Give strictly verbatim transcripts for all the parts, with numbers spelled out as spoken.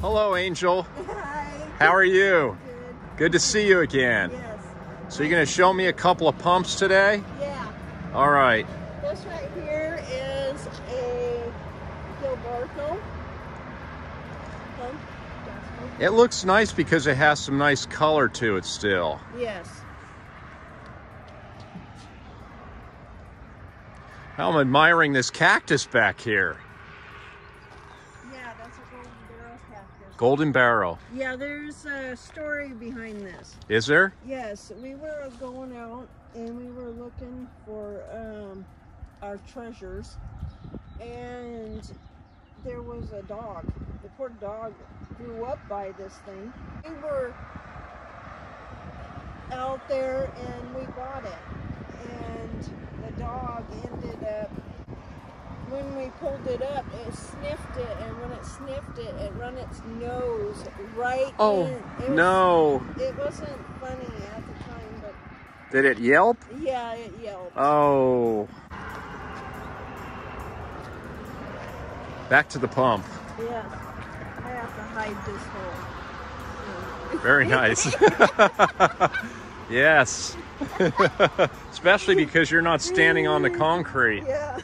Hello, Angel. Hi. How are you? Good. Good to see you again. Yes. So you're going to show me a couple of pumps today? Yeah. All right. This right here is a Gilberto pump. It looks nice because it has some nice color to it still. Yes. I'm admiring this cactus back here. Golden Barrel. Yeah, there's a story behind this. Is there? Yes, we were going out and we were looking for um, our treasures, and there was a dog. The poor dog grew up by this thing. We were out there and we bought it, and the dog ended up, when we pulled it up, it sniffed it, and when it sniffed it, it ran its nose right oh, in. Oh, no. It wasn't funny at the time, but... Did it yelp? Yeah, it yelped. Oh. Back to the pump. Yes. I have to hide this hole. Very nice. Yes. Especially because you're not standing on the concrete. Yeah.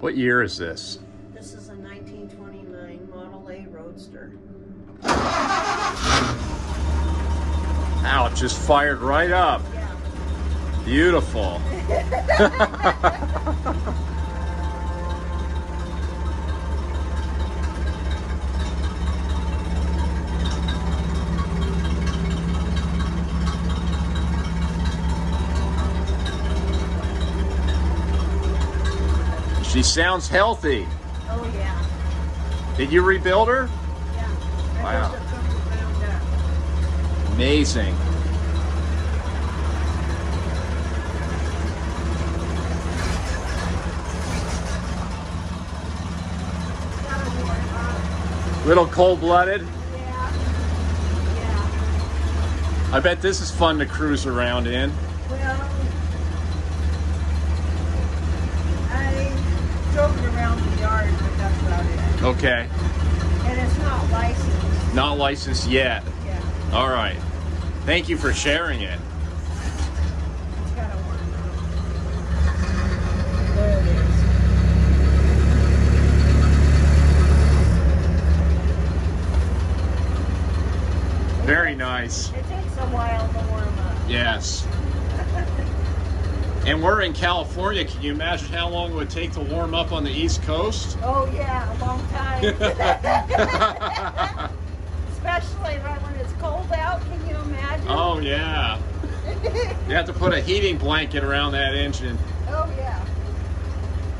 What year is this? This is a nineteen twenty-nine Model A Roadster. Ow, it just fired right up. Yeah. Beautiful. She sounds healthy. Oh, yeah. Did you rebuild her? Yeah. Wow. Her amazing. Little cold-blooded? Yeah. Yeah. I bet this is fun to cruise around in. Well. Okay. And it's not licensed. Not licensed yet. Yeah. All right. Thank you for sharing it. It's got a one. There it is. Very nice. It takes a while to warm up. Yes. And we're in California. Can you imagine how long it would take to warm up on the East Coast? Oh, yeah, a long time. Especially right when it's cold out. Can you imagine? Oh, yeah. You have to put a heating blanket around that engine. Oh, yeah.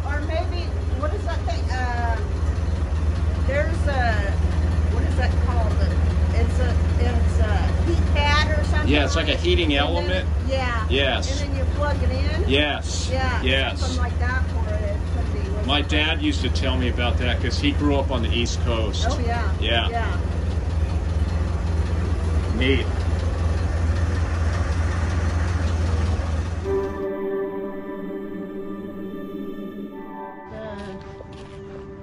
Or maybe, what is that thing? Uh, there's a, what is that called? It's a, it's a heat pad or something? Yeah, it's like a heating element. Then, yeah. Yes. And then you plug it in? Yes. Yeah. Yes. Something like that for it. It could be. My dad used to tell me about that because he grew up on the East Coast. Oh, yeah. Yeah. Yeah. Neat. The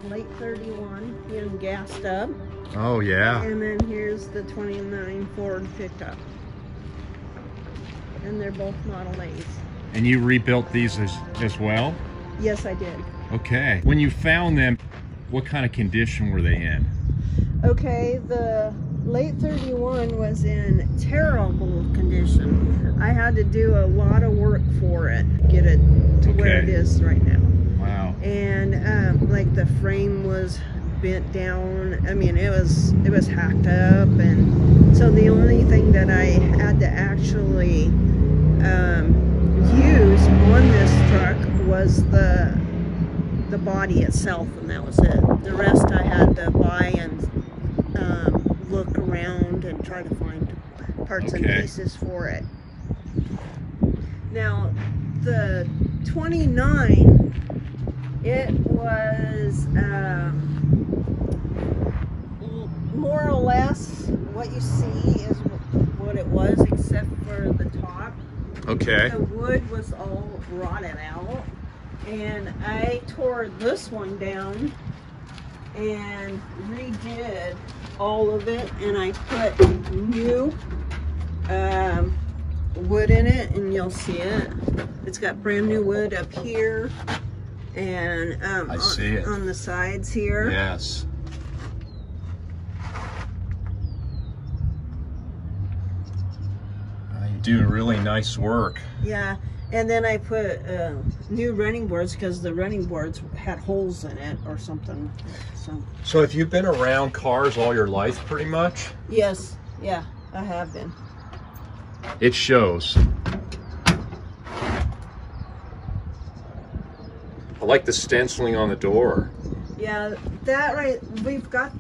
late thirty-one, you know, gassed up. Oh, yeah. And then here's the twenty-nine Ford pickup. And they're both Model A's. And you rebuilt these as, as well? Yes, I did. Okay. When you found them, what kind of condition were they in? Okay, the late thirty-one was in terrible condition. I had to do a lot of work for it, get it to okay. where it is right now. Wow. And um, like the frame was bent down. I mean, it was it was hacked up, and so the only thing that I had to actually um, use on this truck was the the body itself, and that was it. The rest I had to buy and um, look around and try to find parts okay. and pieces for it. Now the twenty-nine, it was um, more or less what you see is what it was, except for the top. Okay. The wood was all rotted out, and I tore this one down and redid all of it, and I put new um, wood in it, and you'll see it. It's got brand new wood up here and um, I see on, it. on the sides here. Yes. You do really nice work. Yeah. And then I put uh, new running boards because the running boards had holes in it or something. So. so have you been around cars all your life pretty much? Yes. Yeah, I have been. It shows. I like the stenciling on the door. Yeah, that right. We've got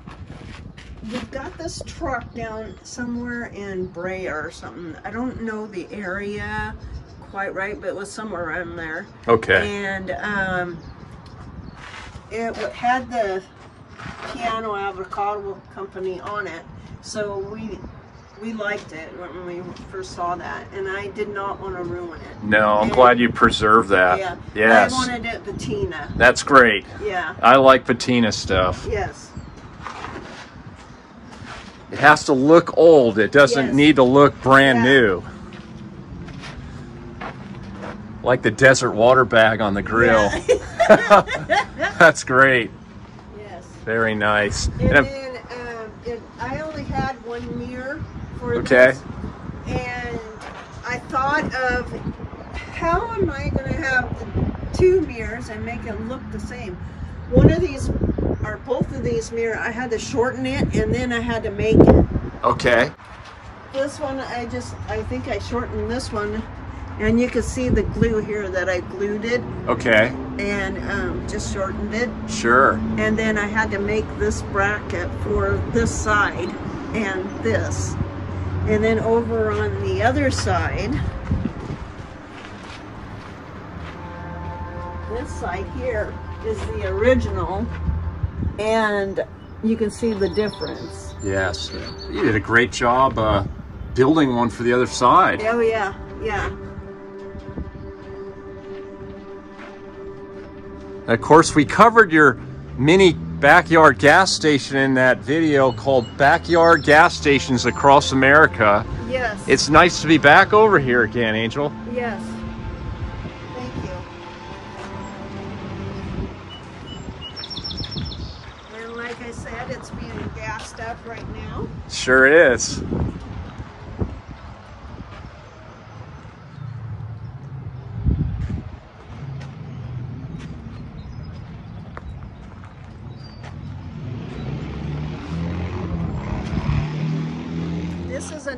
we've got this truck down somewhere in Brea or something. I don't know the area quite right, but it was somewhere around there. Okay. And um, it had the Piano Avocado Company on it, so we. We liked it when we first saw that, and I did not want to ruin it. No, I'm and, glad you preserved that. Yeah. Yes. I wanted it patina. That's great. Yeah. I like patina stuff. Yes. It has to look old. It doesn't yes. need to look brand yeah. new. Like the desert water bag on the grill. Yeah. That's great. Yes. Very nice. And, and then um, it, I only had one mirror. Okay. This. And I thought of how am I going to have the two mirrors and make it look the same? One of these, or both of these mirrors, I had to shorten it and then I had to make it. Okay. This one, I just, I think I shortened this one, and you can see the glue here that I glued it. Okay. And um, just shortened it. Sure. And then I had to make this bracket for this side and this. And then over on the other side, this side here is the original, and you can see the difference. Yes, you did a great job uh, building one for the other side. Oh yeah, yeah. And of course, we covered your mini backyard gas station in that video called Backyard Gas Stations Across America. Yes. It's nice to be back over here again, Angel. Yes. Thank you. And like I said, it's being gassed up right now. Sure is.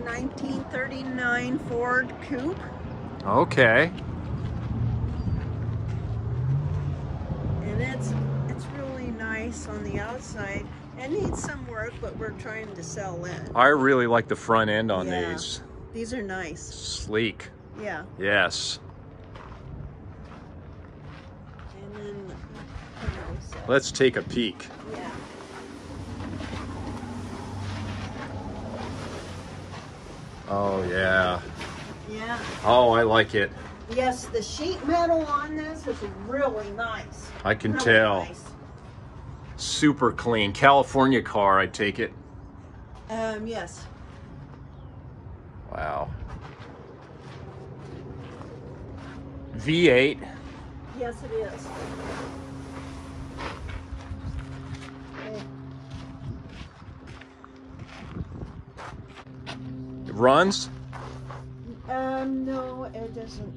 nineteen thirty-nine Ford Coupe. Okay. And it's it's really nice on the outside. It needs some work, but we're trying to sell it. I really like the front end on yeah. these. These are nice. Sleek. Yeah. Yes. And then, you know, so. Let's take a peek. Yeah. Oh yeah. Yeah. Oh, I like it. Yes, the sheet metal on this is really nice. I can really tell. Nice. Super clean. California car, I take it. Um, yes. Wow. V eight. Yes, it is. Runs? Um, no, it doesn't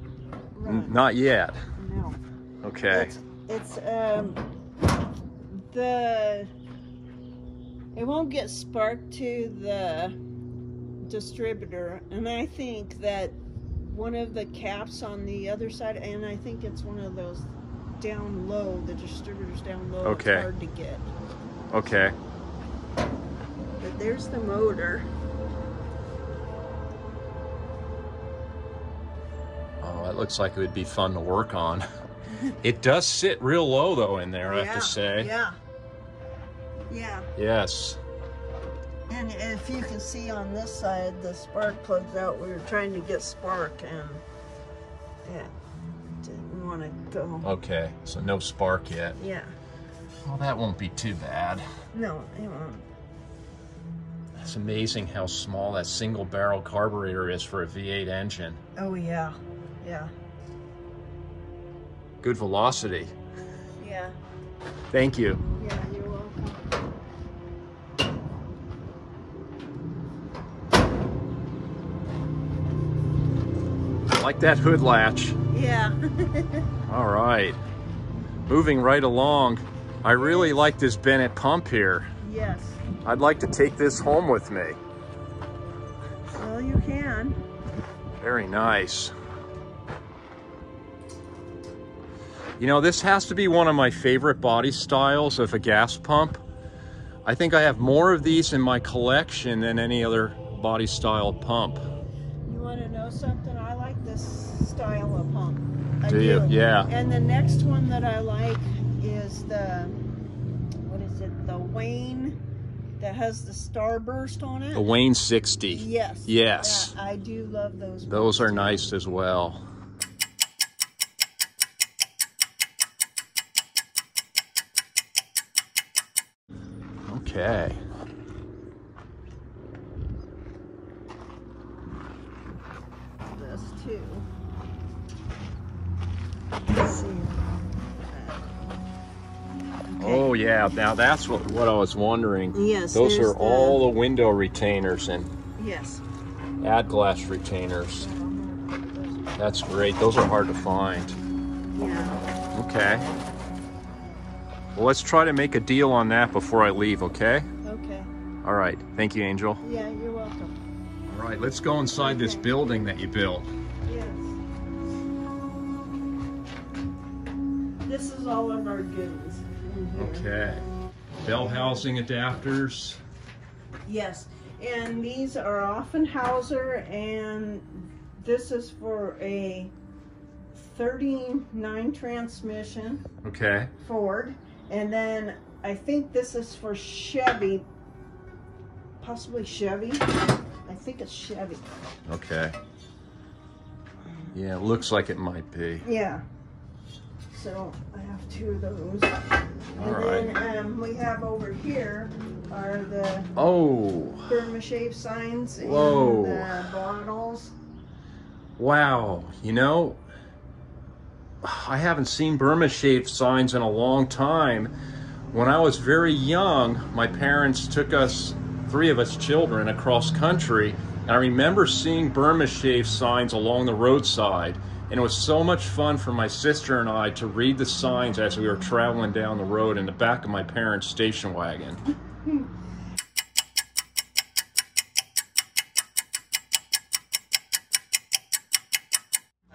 run. Not yet. No. Okay. It's, it's um the it won't get sparked to the distributor, and I think that one of the caps on the other side, and I think it's one of those down low. The distributor's down low. Okay. It's hard to get. Okay. But there's the motor. Looks like it would be fun to work on. It does sit real low though in there, yeah, I have to say. Yeah. Yeah. Yes. And if you can see on this side, the spark plugs out. We were trying to get spark and it didn't want to go. Okay, so no spark yet. Yeah. Well, that won't be too bad. No, it won't. It's amazing how small that single barrel carburetor is for a V eight engine. Oh yeah, yeah. Good velocity. Yeah. Thank you. Yeah, you're welcome. I like that hood latch. Yeah. All right. Moving right along. I really like this Bennett pump here. Yes. I'd like to take this home with me. Well, you can. Very nice. You know, this has to be one of my favorite body styles of a gas pump. I think I have more of these in my collection than any other body style pump. You want to know something? I like this style of pump. I do, do you? Yeah. And the next one that I like is the, what is it, the Wayne. That has the starburst on it. The Wayne sixty. Yes. Yes. Yeah, I do love those. Those are nice as well. Okay. This too. Let's see. Oh yeah, now that's what, what I was wondering. Yes. Those are the, all the window retainers and yes. Add glass retainers. That's great. Those are hard to find. Yeah. Okay. Well, let's try to make a deal on that before I leave, okay? Okay. All right. Thank you, Angel. Yeah, you're welcome. All right, let's go inside okay. This building that you built. Yes. This is all of our goods. Okay, bell housing adapters. Yes, and these are Offen Hauser, and this is for a thirty-nine transmission. Okay. Ford, and then I think this is for Chevy, possibly Chevy. I think it's Chevy. Okay. Yeah, it looks like it might be. Yeah. So I have two of those. And all right. Then um, we have over here are the oh Burma Shave signs. Whoa. And the bottles. Wow. You know, I haven't seen Burma Shave signs in a long time. When I was very young, my parents took us, three of us children, across country. And I remember seeing Burma Shave signs along the roadside. And it was so much fun for my sister and I to read the signs as we were traveling down the road in the back of my parents' station wagon.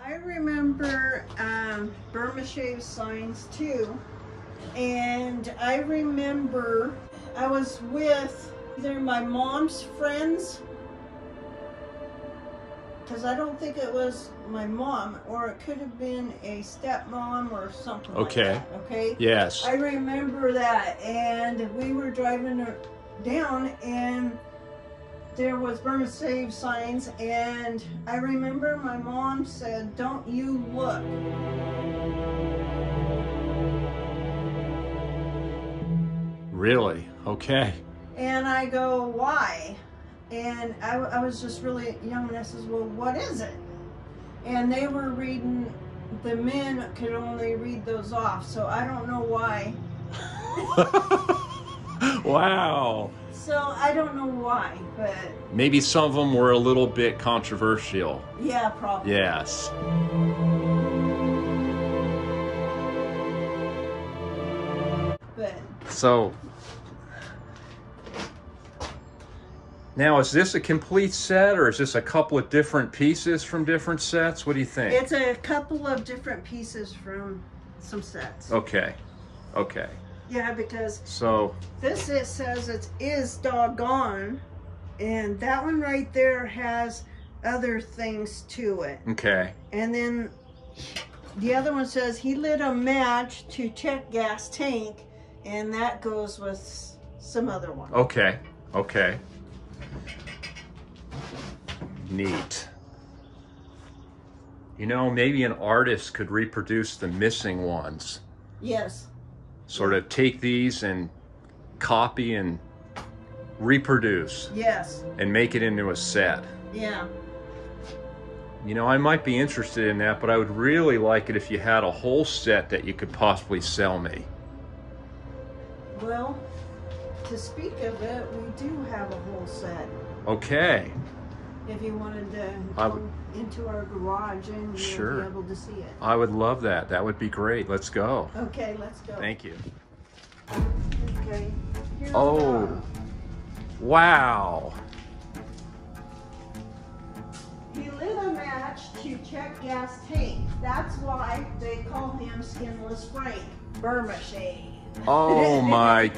I remember um, Burma Shave signs too. And I remember I was with either my mom's friends, because I don't think it was my mom, or it could have been a stepmom or something okay. like that. Okay. Yes. I remember that, and we were driving down, and there was Burma Shave signs, and I remember my mom said, "Don't you look." Really? Okay. And I go, "Why?" And I, I was just really young, and I says, "Well, what is it?" And they were reading, the men could only read those off, so I don't know why. Wow. So I don't know why, but... Maybe some of them were a little bit controversial. Yeah, probably. Yes. But... So... Now, is this a complete set, or is this a couple of different pieces from different sets? What do you think? It's a couple of different pieces from some sets. Okay, okay. Yeah, because so this it says it is doggone, and that one right there has other things to it. Okay. And then The other one says he lit a match to check gas tank, and that goes with some other one. Okay, okay. Neat. You know, maybe an artist could reproduce the missing ones. Yes. Sort of take these and copy and reproduce. Yes. And make it into a set. Yeah. You know, I might be interested in that, but I would really like it if you had a whole set that you could possibly sell me. Well, to speak of it, we do have a whole set. Okay. If you wanted to come into our garage and you'd sure. be able to see it. I would love that. That would be great. Let's go. Okay, let's go. Thank you. Okay. Here's oh, the... wow. He lit a match to check gas tank. That's why they call him Skinless Frank. Burma Shave. Oh my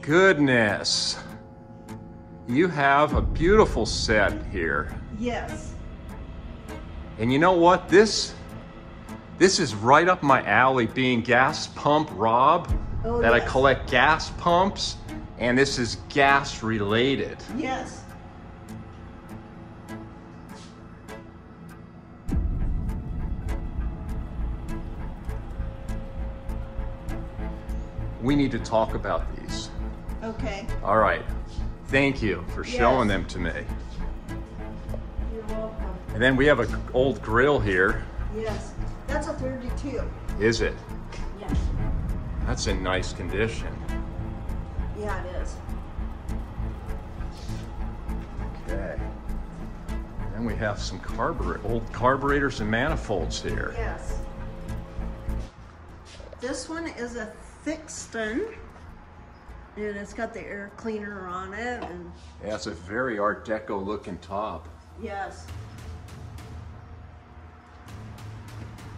goodness. You have a beautiful set here. Yes. And you know what? This this is right up my alley, being Gas Pump Rob. Oh, that yes. I collect gas pumps, and this is gas related. Yes. We need to talk about these. Okay. All right. Thank you for yes. showing them to me. You're welcome. And then we have an old grill here. Yes. That's a thirty-two. Is it? Yes. That's in nice condition. Yeah, it is. Okay. And then we have some carbur- old carburetors and manifolds here. Yes. This one is a Thixton. And it's got the air cleaner on it. And yeah, it's a very Art Deco looking top. Yes.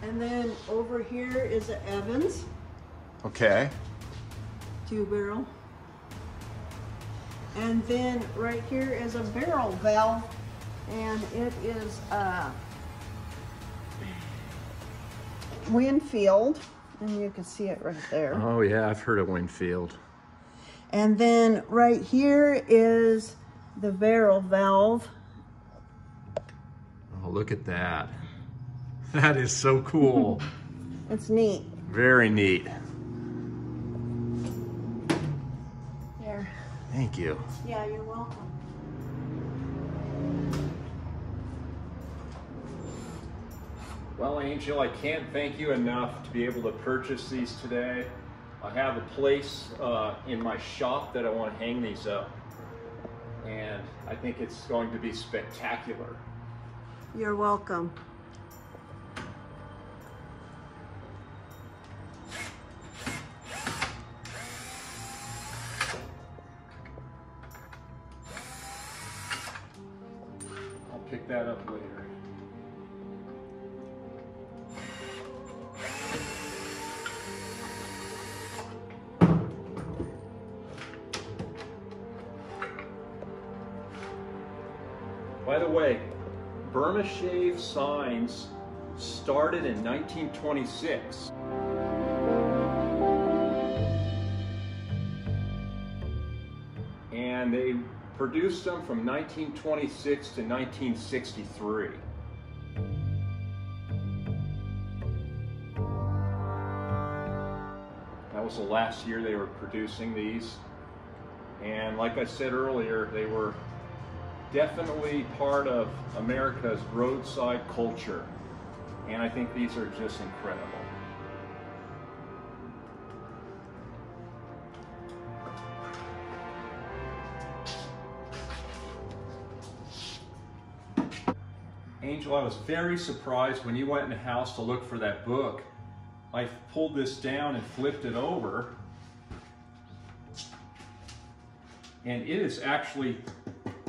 And then over here is an Evans. Okay. Two barrel. And then right here is a barrel valve. And it is a Winfield. And you can see it right there. Oh yeah, I've heard of Winfield. And then right here is the barrel valve. Oh, look at that. That is so cool. It's neat. Very neat. There. Thank you. Yeah, you're welcome. Well, Angel, I can't thank you enough to be able to purchase these today. I have a place uh, in my shop that I want to hang these up, and I think it's going to be spectacular. You're welcome. I'll pick that up later. By the way, Burma Shave signs started in nineteen twenty-six. And they produced them from nineteen twenty-six to nineteen sixty-three. That was the last year they were producing these. And like I said earlier, they were definitely part of America's roadside culture, and I think these are just incredible. Angel, I was very surprised when you went in the house to look for that book. I pulled this down and flipped it over, and it is actually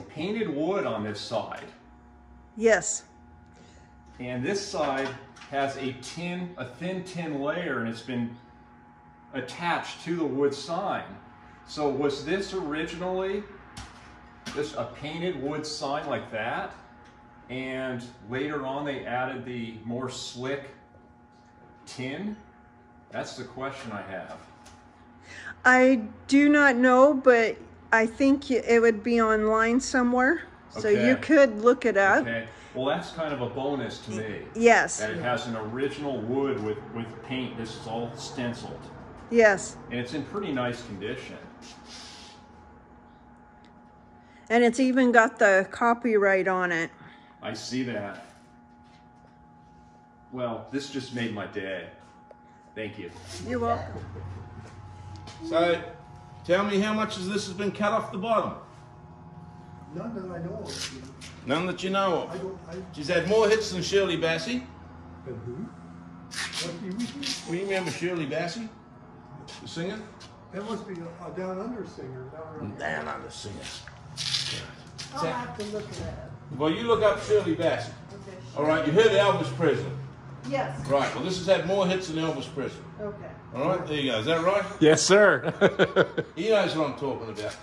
painted wood on this side. Yes. And this side has a tin, a thin tin layer, and it's been attached to the wood sign. So was this originally just a painted wood sign like that? And later on they added the more slick tin? That's the question I have. I do not know, but I think it would be online somewhere. Okay. So you could look it up. Okay. Well, that's kind of a bonus to me. Yes. That it has an original wood with, with paint. This is all stenciled. Yes. And it's in pretty nice condition. And it's even got the copyright on it. I see that. Well, this just made my day. Thank you. You're welcome. So, tell me, how much of this has been cut off the bottom? None that I know of. You know. None that you know of? I don't, I... She's had more hits than Shirley Bassey. But who? What do you mean? Well, you remember Shirley Bassey, the singer? That must be a, a down under singer. Down under, down under singer. I'll that... have to look at that. Well, you look up Shirley Bassey. Okay. All right, you heard Elvis Presley. Yes. Right, well, this has had more hits than Elvis Presley. Okay. All right, there you go. Is that right? Yes, sir. He knows what I'm talking about.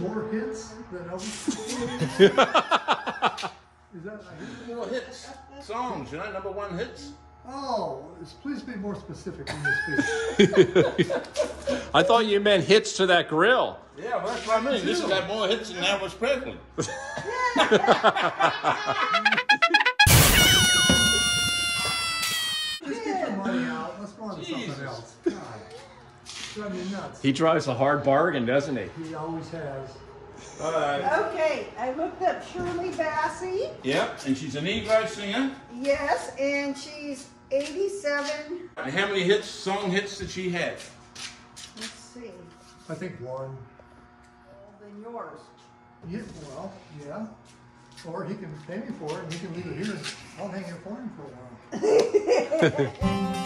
More hits than Elvis Presley? Is that right? More hits. Songs, you know, number one hits. Oh, please be more specific in your speech. I thought you meant hits to that grill. Yeah, well, that's what I mean. This has had more hits than Elvis Presley. Else. God, drive me nuts. He drives a hard bargain, doesn't he? He always has. All right. Okay, I looked up Shirley Bassey. Yep, and she's a Negro singer. Yes, and she's eighty-seven. And how many hits, song hits did she have? Let's see. I think one. Well, than yours. Yeah, well, yeah. Or he can pay me for it, and he can leave it here. I'll hang it for him for a while.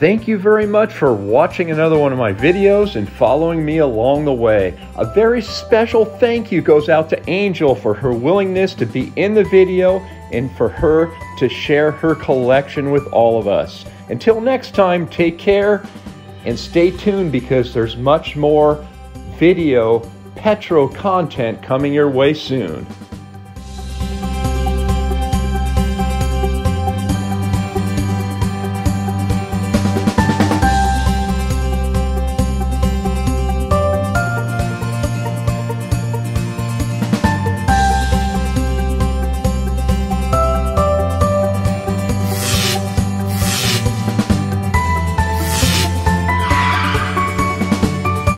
Thank you very much for watching another one of my videos and following me along the way. A very special thank you goes out to Angel for her willingness to be in the video and for her to share her collection with all of us. Until next time, take care and stay tuned because there's much more video Petro content coming your way soon.